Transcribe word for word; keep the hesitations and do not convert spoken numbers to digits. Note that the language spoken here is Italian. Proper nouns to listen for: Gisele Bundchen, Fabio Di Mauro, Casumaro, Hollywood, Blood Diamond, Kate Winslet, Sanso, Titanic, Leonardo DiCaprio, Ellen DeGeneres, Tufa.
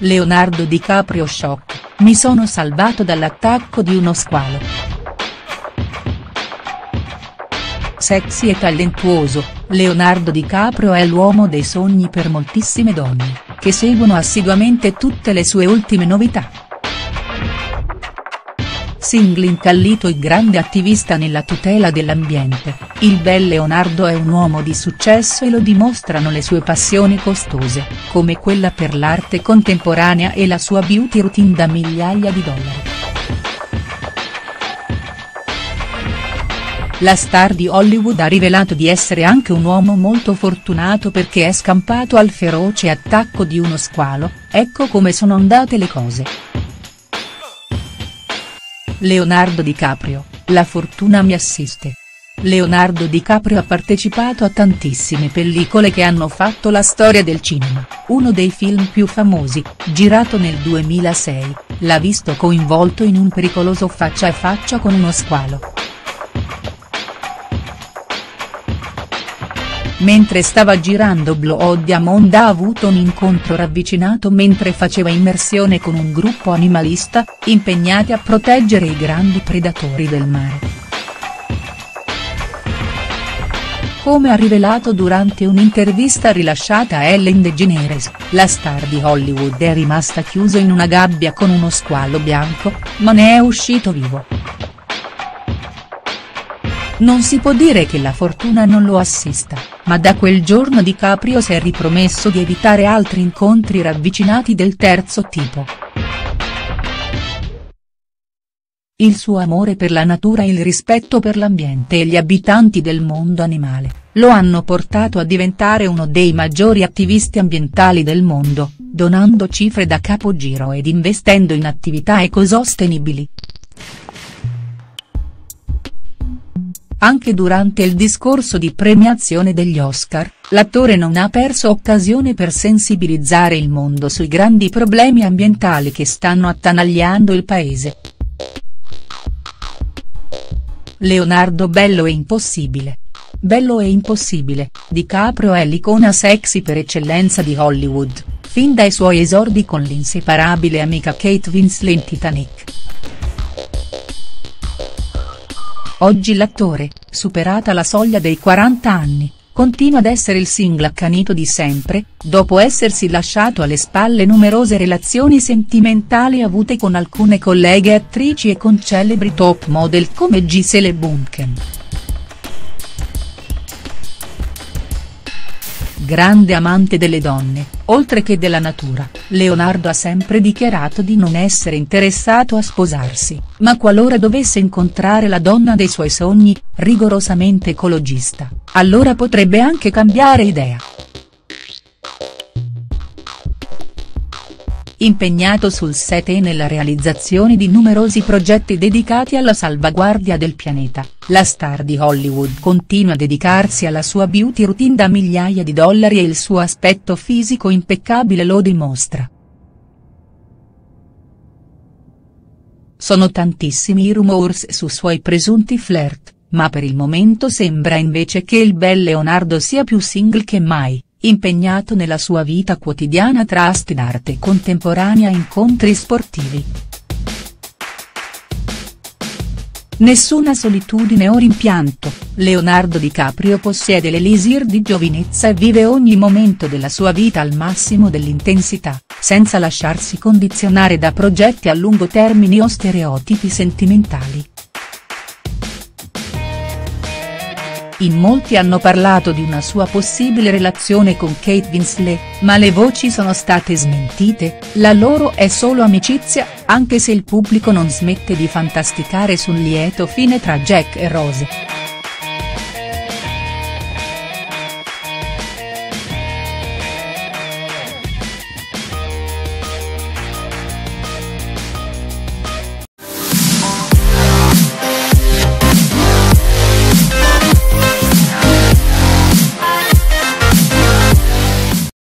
Leonardo DiCaprio shock, mi sono salvato dall'attacco di uno squalo. Sexy e talentuoso, Leonardo DiCaprio è l'uomo dei sogni per moltissime donne, che seguono assiduamente tutte le sue ultime novità. Single incallito e grande attivista nella tutela dell'ambiente, il bel Leonardo è un uomo di successo e lo dimostrano le sue passioni costose, come quella per l'arte contemporanea e la sua beauty routine da migliaia di dollari. La star di Hollywood ha rivelato di essere anche un uomo molto fortunato perché è scampato al feroce attacco di uno squalo, ecco come sono andate le cose. Leonardo DiCaprio, la fortuna mi assiste. Leonardo DiCaprio ha partecipato a tantissime pellicole che hanno fatto la storia del cinema, uno dei film più famosi, girato nel duemilasei, l'ha visto coinvolto in un pericoloso faccia a faccia con uno squalo. Mentre stava girando Blood Diamond ha avuto un incontro ravvicinato mentre faceva immersione con un gruppo animalista, impegnati a proteggere i grandi predatori del mare. Come ha rivelato durante un'intervista rilasciata a Ellen DeGeneres, la star di Hollywood è rimasta chiusa in una gabbia con uno squalo bianco, ma ne è uscito vivo. Non si può dire che la fortuna non lo assista, ma da quel giorno DiCaprio si è ripromesso di evitare altri incontri ravvicinati del terzo tipo. Il suo amore per la natura e il rispetto per l'ambiente e gli abitanti del mondo animale, lo hanno portato a diventare uno dei maggiori attivisti ambientali del mondo, donando cifre da capogiro ed investendo in attività ecosostenibili. Anche durante il discorso di premiazione degli Oscar, l'attore non ha perso occasione per sensibilizzare il mondo sui grandi problemi ambientali che stanno attanagliando il paese. Leonardo bello e impossibile. Bello e impossibile, DiCaprio è l'icona sexy per eccellenza di Hollywood, fin dai suoi esordi con l'inseparabile amica Kate Winslet in Titanic. Oggi l'attore, superata la soglia dei quaranta anni, continua ad essere il single accanito di sempre, dopo essersi lasciato alle spalle numerose relazioni sentimentali avute con alcune colleghe attrici e con celebri top model come Gisele Bundchen. Grande amante delle donne, oltre che della natura, Leonardo ha sempre dichiarato di non essere interessato a sposarsi, ma qualora dovesse incontrare la donna dei suoi sogni, rigorosamente ecologista, allora potrebbe anche cambiare idea. Impegnato sul set e nella realizzazione di numerosi progetti dedicati alla salvaguardia del pianeta, la star di Hollywood continua a dedicarsi alla sua beauty routine da migliaia di dollari e il suo aspetto fisico impeccabile lo dimostra. Sono tantissimi i rumors su suoi presunti flirt, ma per il momento sembra invece che il bel Leonardo sia più single che mai, impegnato nella sua vita quotidiana tra asti d'arte contemporanea e incontri sportivi. Nessuna solitudine o rimpianto, Leonardo DiCaprio possiede l'elisir di giovinezza e vive ogni momento della sua vita al massimo dell'intensità, senza lasciarsi condizionare da progetti a lungo termine o stereotipi sentimentali. In molti hanno parlato di una sua possibile relazione con Kate Winslet, ma le voci sono state smentite, la loro è solo amicizia, anche se il pubblico non smette di fantasticare sul lieto fine tra Jack e Rose.